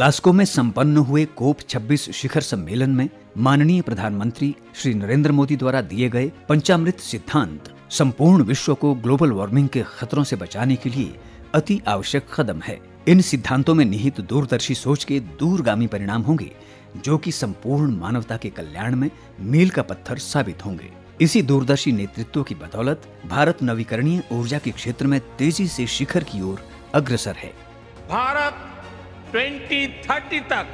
Glasgow में संपन्न हुए कोप 26 शिखर सम्मेलन में माननीय प्रधानमंत्री श्री नरेंद्र मोदी द्वारा दिए गए पंचामृत सिद्धांत संपूर्ण विश्व को ग्लोबल वार्मिंग के खतरों से बचाने के लिए अति आवश्यक कदम है। इन सिद्धांतों में निहित दूरदर्शी सोच के दूरगामी परिणाम होंगे, जो कि संपूर्ण मानवता के कल्याण में मील का पत्थर साबित होंगे। इसी दूरदर्शी नेतृत्व की बदौलत भारत नवीकरणीय ऊर्जा के क्षेत्र में तेजी से शिखर की ओर अग्रसर है। भारत 2030 तक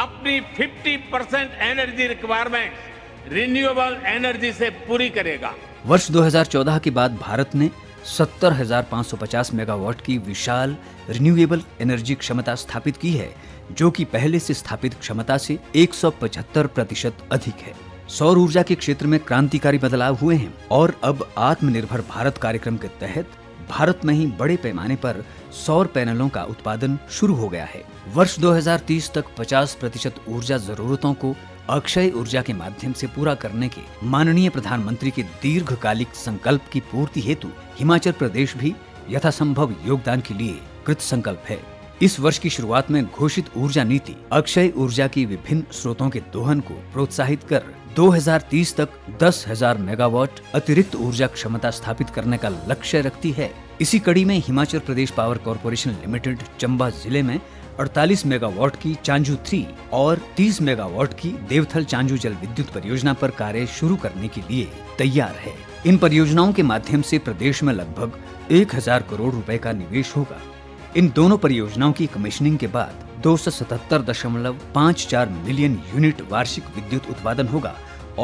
अपनी 50% एनर्जी रिक्वायरमेंट रिन्यूएबल एनर्जी से पूरी करेगा। वर्ष 2014 के बाद भारत ने 70,550 मेगावाट की विशाल रिन्यूएबल एनर्जी क्षमता स्थापित की है, जो कि पहले से स्थापित क्षमता से 175% अधिक है। सौर ऊर्जा के क्षेत्र में क्रांतिकारी बदलाव हुए हैं और अब आत्मनिर्भर भारत कार्यक्रम के तहत भारत में ही बड़े पैमाने पर सौर पैनलों का उत्पादन शुरू हो गया है। वर्ष 2030 तक 50% ऊर्जा जरूरतों को अक्षय ऊर्जा के माध्यम से पूरा करने के माननीय प्रधानमंत्री के दीर्घकालिक संकल्प की पूर्ति हेतु हिमाचल प्रदेश भी यथासंभव योगदान के लिए कृतसंकल्प है। इस वर्ष की शुरुआत में घोषित ऊर्जा नीति अक्षय ऊर्जा की विभिन्न स्रोतों के दोहन को प्रोत्साहित कर 2030 तक 10,000 मेगावाट अतिरिक्त ऊर्जा क्षमता स्थापित करने का लक्ष्य रखती है। इसी कड़ी में Himachal Pradesh power corporation limited Chamba जिले में 48 मेगावाट की चांजू 3 और 30 मेगावाट की देवथल चांजू जल विद्युत परियोजना पर कार्य शुरू करने के लिए तैयार है। इन परियोजनाओं के माध्यम से प्रदेश में लगभग 1,000 करोड़ रुपए का निवेश होगा। इन दोनों परियोजनाओं की कमीशनिंग के बाद 277.54 मिलियन यूनिट वार्षिक विद्युत उत्पादन होगा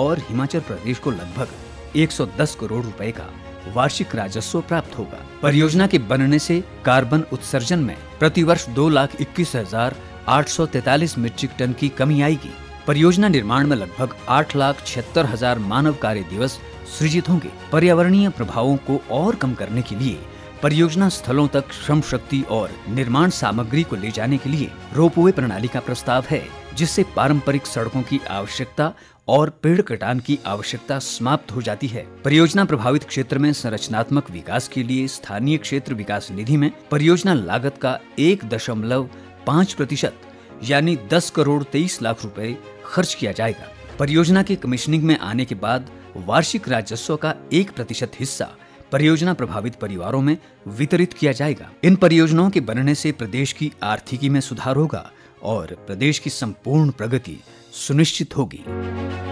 और हिमाचल प्रदेश को लगभग 110 करोड़ रुपए का वार्षिक राजस्व प्राप्त होगा। परियोजना के बनने से कार्बन उत्सर्जन में प्रतिवर्ष 2,21,843 मीट्रिक टन की कमी आएगी। परियोजना निर्माण में लगभग 8,76,000 मानव कार्य दिवस सृजित होंगे। पर्यावरणीय प्रभावों को और कम करने के लिए परियोजना स्थलों तक श्रम शक्ति और निर्माण सामग्री को ले जाने के लिए रोपवे प्रणाली का प्रस्ताव है, जिससे पारंपरिक सड़कों की आवश्यकता और पेड़ कटान की आवश्यकता समाप्त हो जाती है। परियोजना प्रभावित क्षेत्र में संरचनात्मक विकास के लिए स्थानीय क्षेत्र विकास निधि में परियोजना लागत का 1.5% यानी 10,23,00,000 रूपए खर्च किया जाएगा। परियोजना के कमीशनिंग में आने के बाद वार्षिक राजस्व का 1% हिस्सा परियोजना प्रभावित परिवारों में वितरित किया जाएगा। इन परियोजनाओं के बनने से प्रदेश की आर्थिकी में सुधार होगा और प्रदेश की संपूर्ण प्रगति सुनिश्चित होगी।